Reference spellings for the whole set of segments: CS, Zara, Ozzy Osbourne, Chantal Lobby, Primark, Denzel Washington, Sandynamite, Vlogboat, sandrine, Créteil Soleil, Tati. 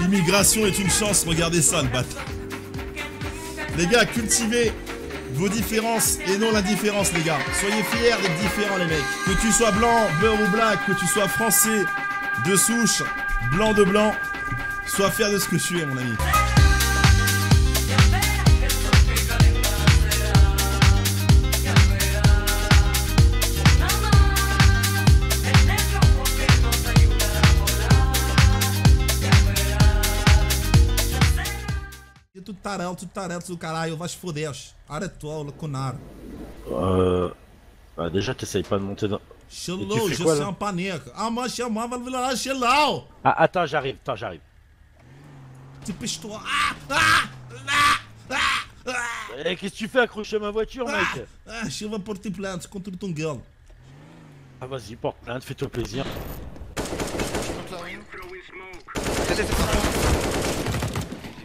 L'immigration est une chance, regardez ça le bâtard. Les gars, cultivez vos différences et non l'indifférence, les gars. Soyez fiers d'être différents, les mecs. Que tu sois blanc, beurre ou black, que tu sois français de souche, blanc de blanc, sois fier de ce que tu es, mon ami. Tu t'arrêtes du caralho, va se foder. Arrête-toi, le connard. Bah déjà, t'essayes pas de monter dans... Chelou, je suis en panique. Ah, moi, chama, va le là, chelou. Ah, attends, j'arrive, attends, j'arrive. Tu piches-toi. Eh, qu'est-ce que tu fais, accrocher ma voiture, mec? Ah, je vais porter plainte contre ton gueule. Ah, vas-y, porte plainte, fais-toi plaisir.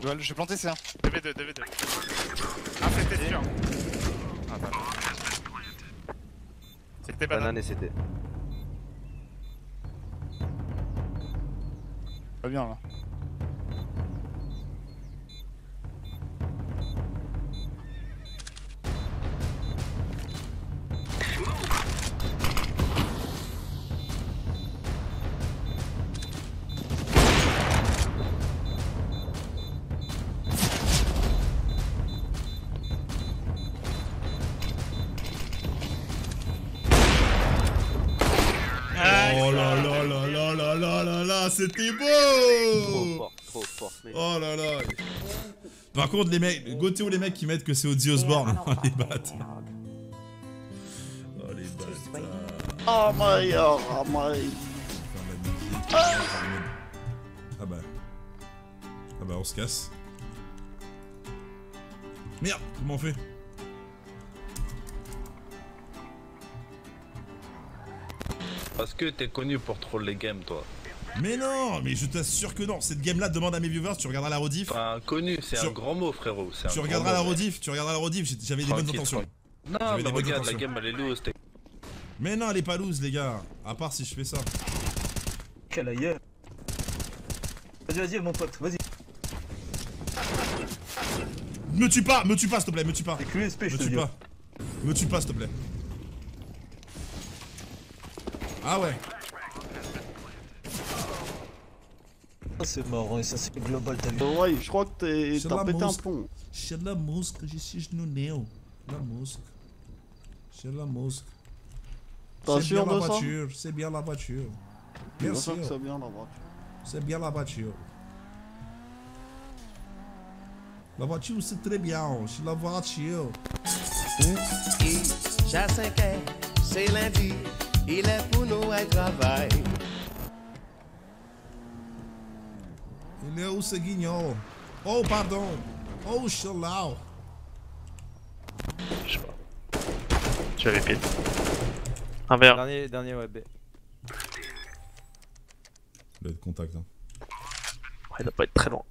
Je vais planter, c'est un. DV2, DV2. Ah, c'était sûr. Ah, bah. C'était banane et c'était. Pas bien là. C'était beau! Trop fort, trop fort. Mais... Oh là là! Par contre, les mecs, Gauthier ou les mecs qui mettent que c'est Ozzy Osbourne, oh les battes. Oh les battes. Oh my, oh my. Ah bah. Ah bah, on se casse. Merde, comment on fait? Parce que t'es connu pour troll les games, toi. Mais non, mais je t'assure que non. Cette game là, demande à mes viewers, tu regarderas la rediff. Enfin, connu, c'est un grand mot, frérot. Tu regarderas la rediff, tu regarderas la rediff, j'avais des bonnes intentions. Non, mais regarde, la game elle est loose. Mais non, elle est pas loose, les gars. À part si je fais ça. Quelle ailleurs. Vas-y, vas-y, mon pote, vas-y. Me tue pas, s'il te plaît, me tue pas. Me tue pas. Me tue pas, s'il te plaît. Ah ouais. C'est marrant et ça c'est global ta vie. Ouais, je crois que t'as pété un pont. C'est de la musique, je suis no neo. La musique. C'est de la musique. T'as sûr de ça? C'est bien la voiture. Bien sûr que c'est bien la voiture. C'est bien la voiture. La voiture c'est très bien, c'est la voiture. J'ai 5 ans, c'est lundi, il est pour nous à travail. Il est où ce guignol? Oh pardon! Oh chelao! Je sais pas. J'avais pile. Un verre. Dernier ouais B. Il doit être contact hein. Ouais, il doit pas être très loin.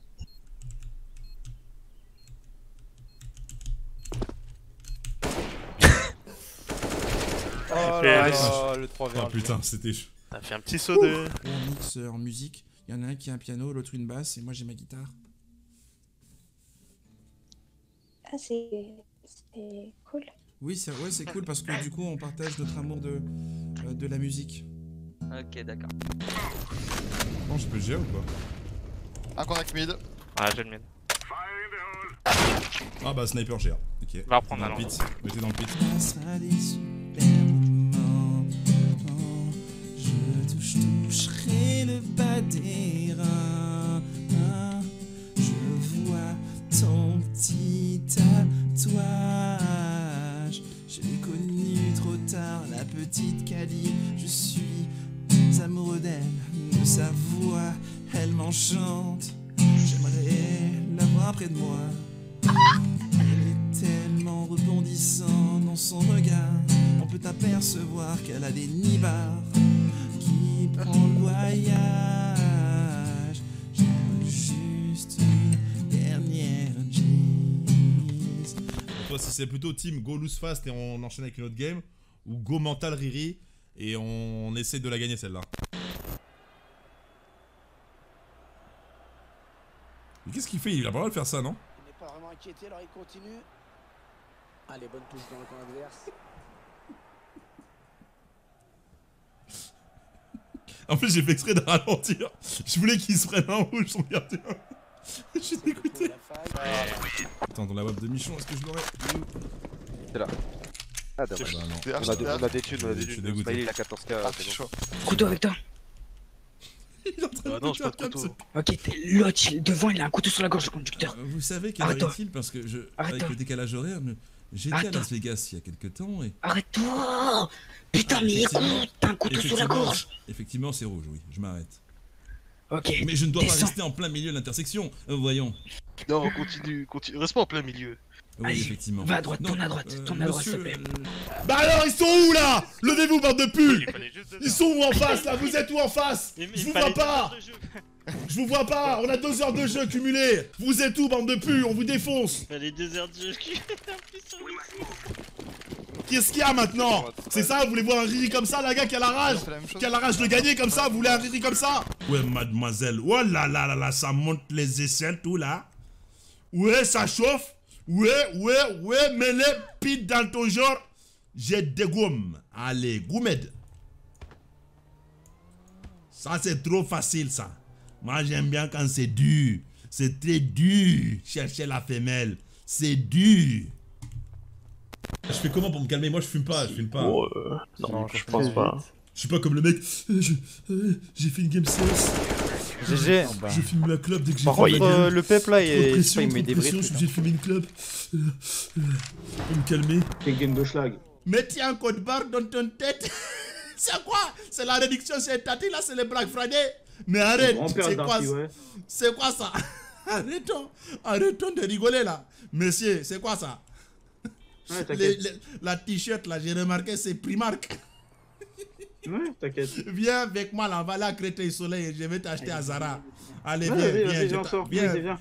Oh là là, le 3 verres. Ah putain c'était chaud. T'as fait un petit saut de... On mixe en musique. Il y en a un qui a un piano, l'autre une basse, et moi j'ai ma guitare. Ah, c'est cool. Oui, c'est ouais, cool parce que du coup on partage notre amour de la musique. Ok, d'accord. Bon, je peux gérer ou pas? Un contact mid. Ah, j'ai le mid. Ah bah, sniper GR. Ok. Va reprendre un pit. Mettez dans le pit. Ça sera des super moments. Je toucherai le bas des reins. Je vois ton petit tatouage. J'ai connu trop tard la petite Cali. Je suis amoureux d'elle, de sa voix, elle m'enchante. J'aimerais l'avoir près de moi. Elle est tellement rebondissante dans son regard. On peut apercevoir qu'elle a des nibards. Prends le voyage, j'aime juste une dernière cheese. Toi, si c'est plutôt team go loose fast et on enchaîne avec une autre game, ou go mental riri et on essaie de la gagner celle-là. Mais qu'est-ce qu'il fait? Il a pas le droit de faire ça, non? Il n'est pas vraiment inquiété, alors il continue. Allez, bonne touche dans le camp adverse. En plus, j'ai fait exprès de ralentir. Je voulais qu'il se prenne un rouge, son gardien. Je suis dégoûté. Attends, dans la web de Michon, est-ce que je l'aurais? C'est là. Ah, d'accord. On a des thunes, on a des thunes. Il a 14K, c'est bon. Couteau avec toi. Il est en train de faire un couteau. Ok, l'autre, devant, il a un couteau sur la gorge, le conducteur. Vous savez quelle heure est-il? Parce que je. Avec le décalage horaire, j'étais à Las Vegas il y a quelques temps et. Arrête-toi! Putain, mais écoute, t'as un couteau sur la gorge! Effectivement, c'est rouge, oui, je m'arrête. Ok. Mais je ne dois pas rester en plein milieu de l'intersection, voyons. Non, continue, reste pas en plein milieu. Oui, effectivement. Va à droite, tourne à droite, tourne à droite, s'il te plaît. Bah alors, ils sont où là? Levez-vous, bande de putes! Ils sont où en face là? Vous êtes où en face? Je vous vois pas! Je vous vois pas! On a 2 heures de jeu cumulées! Vous êtes où, bande de putes? On vous défonce! Les 2 heures de jeu cumulées, sur le. Qu'est-ce qu'il y a maintenant? C'est ça? Vous voulez voir un riri comme ça, la gars qui a la rage? Qui a la rage de gagner comme ça? Vous voulez un riri comme ça? Ouais, mademoiselle, oh là là là là, ça monte les aisselles tout là! Ouais, ça chauffe! Ouais, mais les pites dans ton genre, j'ai des gommes. Allez, goumed. Ça, c'est trop facile, ça. Moi, j'aime bien quand c'est dur. C'est très dur. Chercher la femelle. C'est dur. Je fais comment pour me calmer? Moi, je fume pas. Oh, non, je pense pas. Je suis pas comme le mec. J'ai fait une game CS. GG. Je filme la clope dès que j'ai. Par contre, le pep là, il met des vrais. Je suis obligé de fumer une clope. Pour me calmer. Quel game de schlag. Mettez un code barre dans ton tête. C'est quoi? C'est la réduction chez Tati là, c'est les Black Friday. Mais arrête, c'est quoi? C'est quoi ça? Arrêtons de rigoler là. Messieurs, c'est quoi ça? La t-shirt là, j'ai remarqué, c'est Primark. Ouais, t'inquiète. Viens avec moi là, on va aller à Créteil Soleil et je vais t'acheter à Zara. Allez, viens.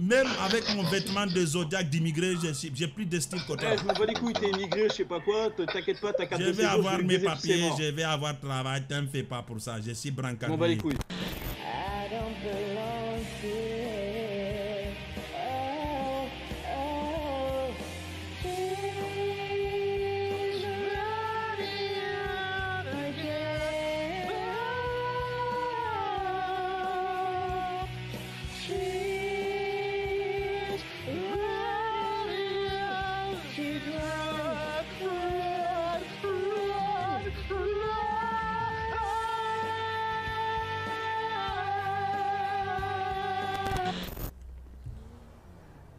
Même avec mon vêtement de Zodiac d'immigré, j'ai plus de style côté. Je me vois les couilles, t'es immigré, je sais pas quoi, t'inquiète pas, ta carte de séjour. Je vais avoir mes papiers, je vais avoir travail, t'en fais pas pour ça, je suis brancard. On va les couilles.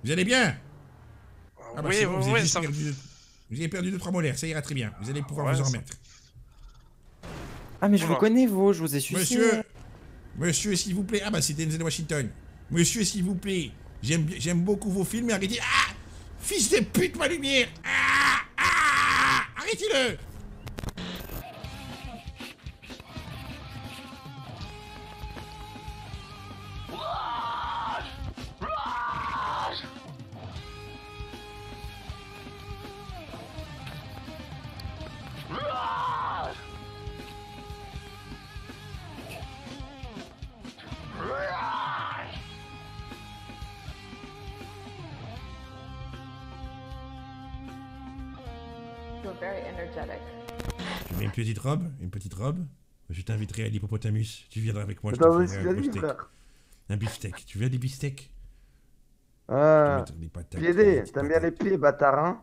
Vous allez bien? Ah bah oui, bon, vous avez perdu 2-3 molaires, ça ira très bien. Vous allez pouvoir vous en remettre. Ah mais je vous connais vous, je vous ai suivi. Monsieur s'il vous plaît. Ah bah c'est Denzel Washington. Monsieur s'il vous plaît. J'aime beaucoup vos films mais arrêtez. Ah! Fils de pute ma lumière! Ah! Ah! Arrêtez-le! Tu mets une petite robe. Je t'inviterai à l'hippopotamus. Tu viendras avec moi. Attends, je t'inviterai un beefsteak. Tu veux des beefsteaks? Ah. Pieds. T'aimes bien les pieds, bâtard, hein?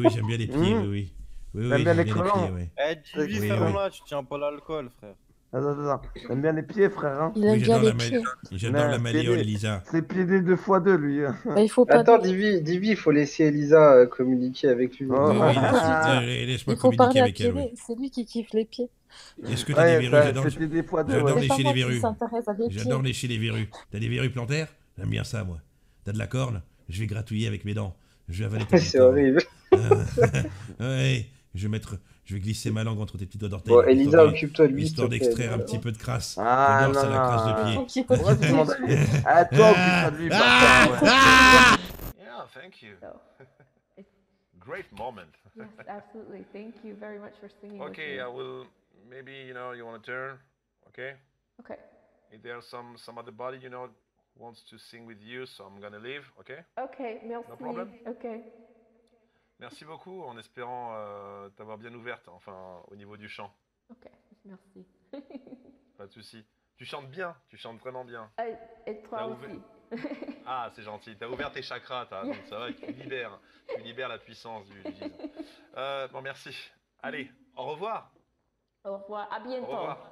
Oui, j'aime bien les pieds, oui. T'aimes bien les collants? Eh, dis ça là, tu tiens pas l'alcool, frère. Attends. T'aimes bien les pieds, frère, hein? Oui, j'adore la malléole, Elisa. C'est piédé 2 fois 2, lui. Attends, Divi, il faut laisser Elisa communiquer avec lui. Oui, laisse-moi communiquer avec elle. C'est lui qui kiffe les pieds. Est-ce que t'as des verrues? J'adore lécher les verrues. J'adore lécher les verrues. T'as des verrues plantaires? J'aime bien ça, moi. T'as de la corne? Je vais gratouiller avec mes dents. Je vais avaler ta. C'est horrible. Ouais. Je vais glisser ma langue entre tes petits doigts d'orteil. Bon, Elisa, occupe-toi de lui. Histoire d'extraire un petit peu de crasse. Ah, non, ça, la crasse de pied. Ah, toi, occupe-toi de lui. Yeah, thank you. Great moment. Yes, absolutely. Thank you very much for singing. Okay, I will. Maybe you know you want to turn. Okay. Okay. If there's some other body, you know. wants to sing with you, so I'm gonna leave, ok? Ok, merci. No problem. Okay. Merci beaucoup, en espérant t'avoir bien ouverte, enfin, au niveau du chant. Ok, merci. Pas de souci. Tu chantes bien, tu chantes vraiment bien. Et toi aussi. Ah, c'est gentil. T'as ouvert tes chakras, donc ça va, tu libères la puissance du gym. Bon, merci. Allez, au revoir. Au revoir, à bientôt. Au revoir.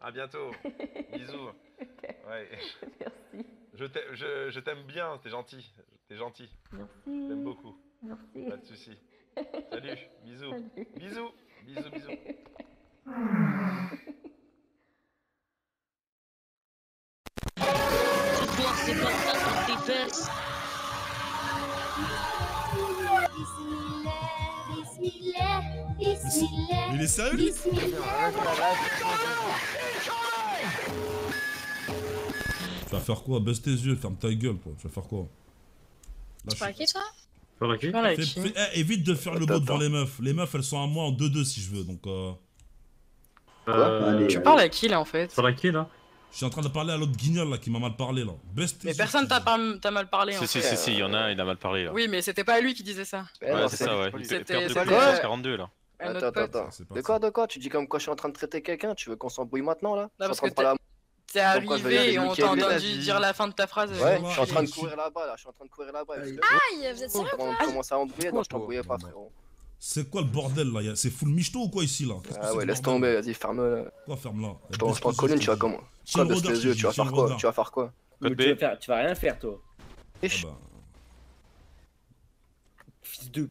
À bientôt. Bisous. Okay. Ouais. Merci. Je t'aime bien, t'es gentil. T'es gentil. Merci. Je t'aime beaucoup. Merci. Pas de souci. Salut, bisous. Salut. Bisous. Bisous, bisous. C'est comme ça qu'on déverse. Il est sérieux lui? Tu vas faire quoi? Baisse tes yeux, ferme ta gueule quoi. Tu vas faire quoi? Tu parles à qui toi? Évite de faire le beau devant les meufs. Les meufs elles sont à moi en 2-2 si je veux donc tu parles à qui là en fait? Tu parles à qui là? Je suis en train de parler à l'autre guignol là qui m'a mal parlé là. Mais personne t'a mal parlé en fait. Si, il y en a, il a mal parlé là. Oui, mais c'était pas lui qui disait ça. Ouais, c'est ça, ouais. C'était de 42 là. Attends. De quoi? Tu dis comme quoi je suis en train de traiter quelqu'un? Tu veux qu'on s'embrouille maintenant là? Non, parce que t'es arrivé et on t'a entendu dire la fin de ta phrase. Ouais, je suis en train de courir là-bas là. Aïe, vous êtes sérieux quoi? On commence à embrouiller, donc je t'embrouillais pas frérot. C'est quoi le bordel là? C'est full michto ou quoi ici là? Ah ouais, laisse tomber, vas-y, ferme-le. Quoi, ferme-la? Je t'en connais, tu vas comment? Quoi, baisse tes yeux, tu vas faire quoi? Tu vas rien faire, toi. Fils de